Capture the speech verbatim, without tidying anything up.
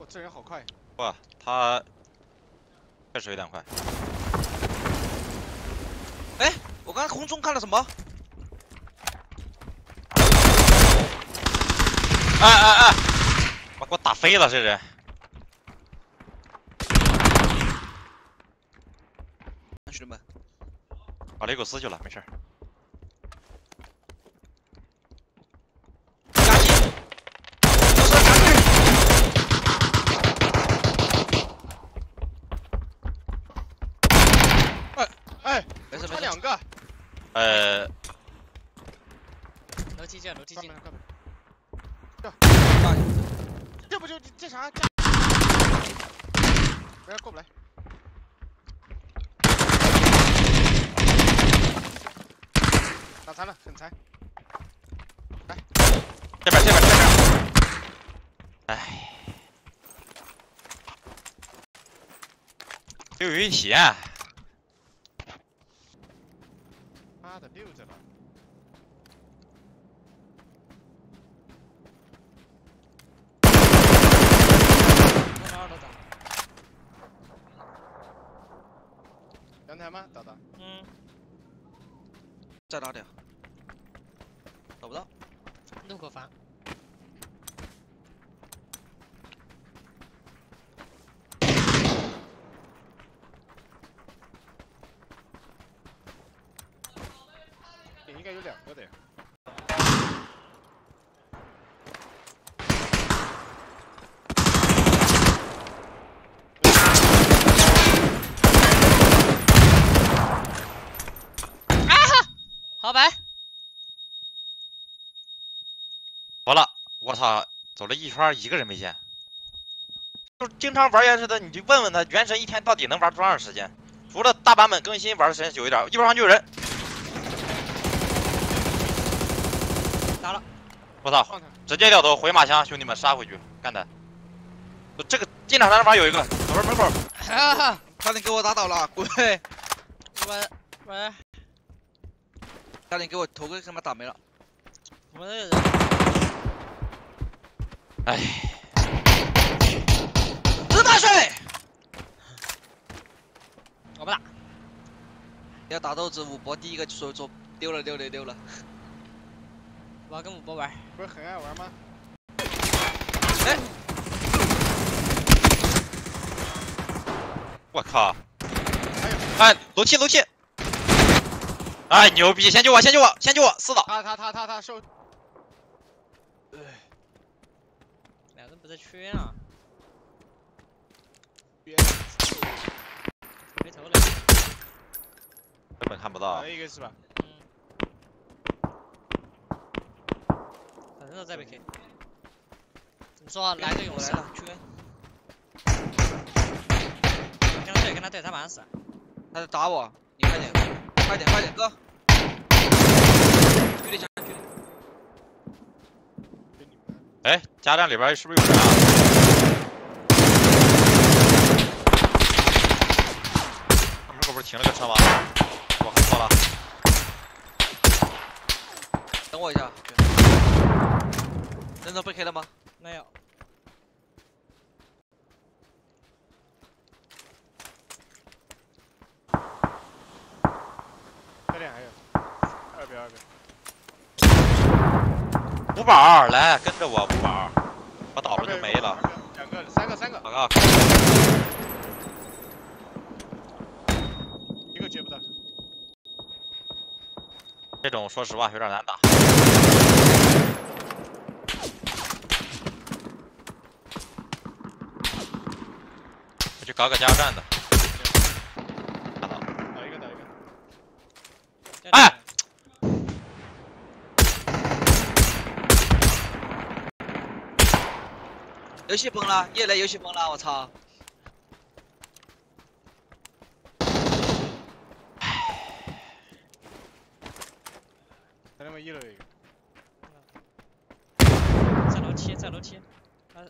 哇，这人好快！哇，他确实有点快。哎，我刚才空中看了什么？哎哎哎！把我打飞了，这人。 兄弟们，把雷狗撕去了，没事儿。夹击！哎哎，没事没事，两个。呃，楼梯见，楼梯进。这，这不就这啥？不要过不来。 打残了，很残。来，这边，这边，这边。哎，六鱼血。妈的，溜着了。二楼打。阳台吗？打打。嗯。再打点。 找不到，路口房。也应该有两个的呀。啊！好白。 完了，我操！走了一圈，一个人没见。就经常玩原神的，你就问问他，原神一天到底能玩多长时间？除了大版本更新玩的时间久一点，一边上就有人。打了！我操！直接掉头回马枪，兄弟们杀回去，干他！这个进场单玩有一个，走门门口。啊！差点给我打倒了，滚！喂喂！差点给我头盔他妈打没了。我们这人。 哎，直打水，我不打。要打豆子，五博第一个说说丢了丢了丢了。我要跟五博玩，不是很爱玩吗？哎，我靠！哎，楼梯楼梯！哎，牛逼！先救我，先救我，先救我！四岛。他他他他他受。哎。 两个不在圈啊！没头了，根本看不到。一个是吧？嗯。反正再被 K。你说、啊、来个勇士圈。跟他对，跟他对，他马上死。他在打我，你快点，快点，快点，哥！距离加，距离。 哎，加站里边是不是有人啊？他门口不是停了个车吗？我看错了。等我一下。人都被 K 了吗？没有。这里还有。二边，二边。 五宝，来跟着我，五宝，我倒了就没了。两个，三个，三个。我靠！一个接不到。这种说实话有点难打。我去搞个加油站的。打倒。打一个，打一个。哎。 游戏崩了，夜雷游戏崩了，我操！他他妈一楼一个，在楼梯，在楼梯，他。